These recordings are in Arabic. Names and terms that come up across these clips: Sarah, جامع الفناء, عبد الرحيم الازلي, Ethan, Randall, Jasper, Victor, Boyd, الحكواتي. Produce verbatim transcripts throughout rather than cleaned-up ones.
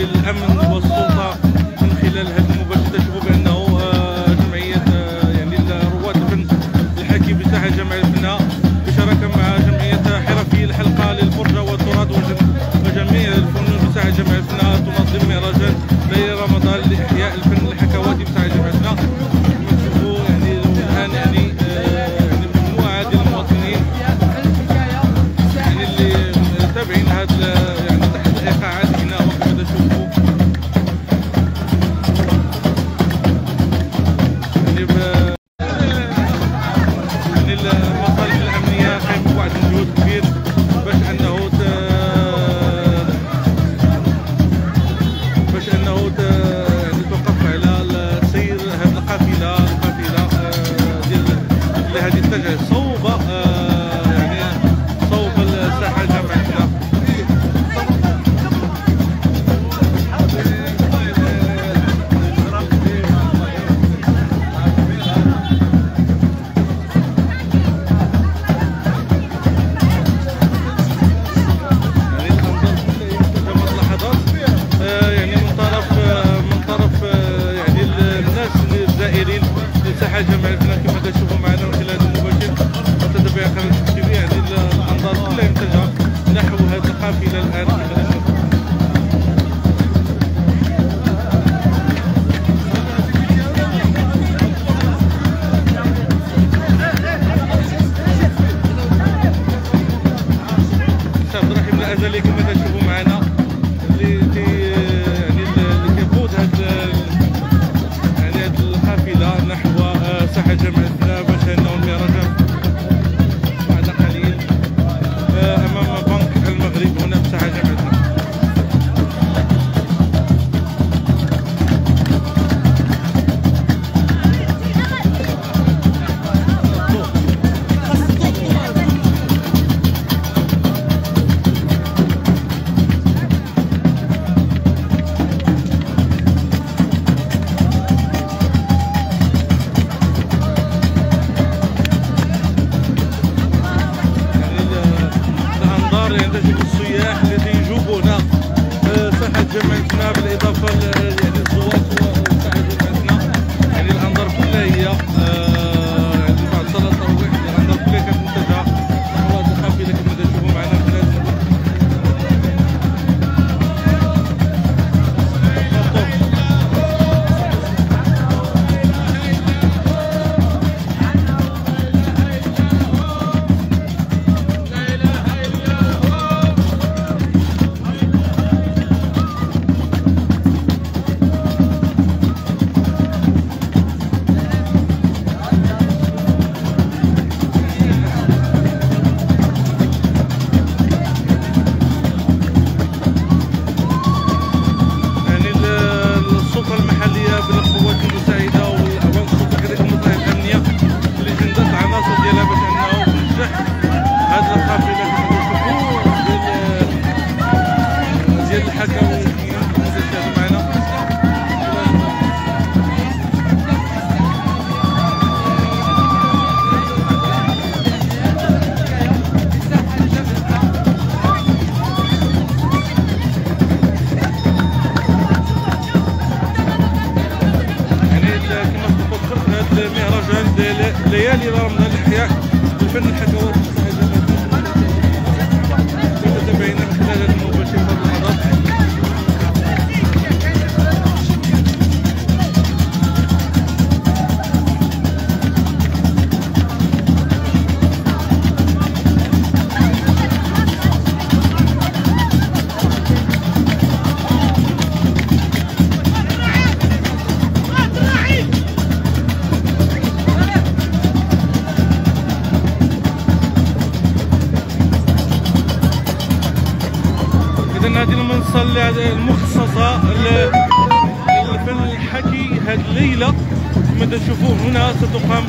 ديال الامن والسلطه من خلال هذه المبادره تشوفوا بانه جمعيه يعني رواد الفن الحاكم بتاع جمعيه الفنه بشراكه مع جمعيه حرفي الحلقه للفرجه والتراث وجميع الفنون بتاع جمعيه الفنه تنظم مهرجان ليالي رمضان لاحياء الفن الحكواتي بتاع جمعيه الفنه. كتشوفوا يعني الان يعني مجموعه ديال المواطنين يعني اللي متابعين هذا جمعية الفنان كما تشوفوا معنا من خلال المباشر وتتابع قناة التي في يعني الانظار كلها متجهة نحو هذه القافلة الان كما تشوفوا. السي عبد الرحيم الازلي كما تشوفوا معنا اللي يعني اللي كيقود هذا يعني هذه القافلة نحو ساحة جمعية الفناء باش انه المهرجان بعد قليل امام بنك المغرب هنا في ساحة جمعية الفناء. جمعيتنا بالاضافه يعني الزوار تاع جمعيتنا يعني الانظار كلها هي يعني بعد صلاه التراويح الانظار كلها كانت متجهه نحو هذه القافله كما تشوفوا معنا في هذا مهرجان ليالي رمضان الإحياء الفن الحكواتي تتابعين من خلال المباشر واللحظات. هذه المنصة المخصصة للفن الحكي هذه الليلة كما تشوفوا هنا ستقام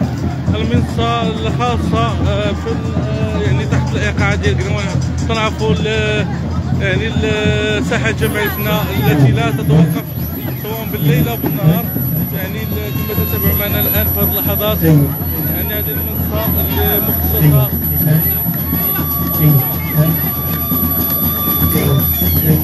المنصة الخاصة في يعني تحت الإيقاع ديال كما تنعرفوا يعني ساحة جمعية الفناء التي لا تتوقف سواء بالليل أو بالنهار يعني كما تتابعوا معنا الآن في هذه اللحظات يعني هذه المنصة المخصصة Thank you.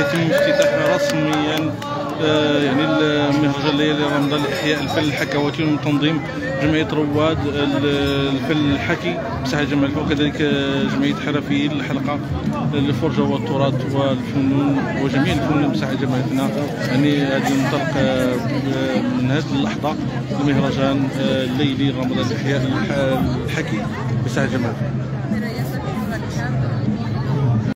يتم افتتاحها رسميا يعني المهرجان الليالي رمضان لاحياء الفن الحكواتي من تنظيم جمعيه رواد الفن الحكي بساحه جامع الفن، وكذلك جمعيه حرفيي الحلقه للفرجه والتراث والفنون وجميع الفنون بساحه جامعتنا. يعني هذا المنطلق من هذه اللحظه المهرجان الليلي رمضان لاحياء الحكي بساحه جامع الفن.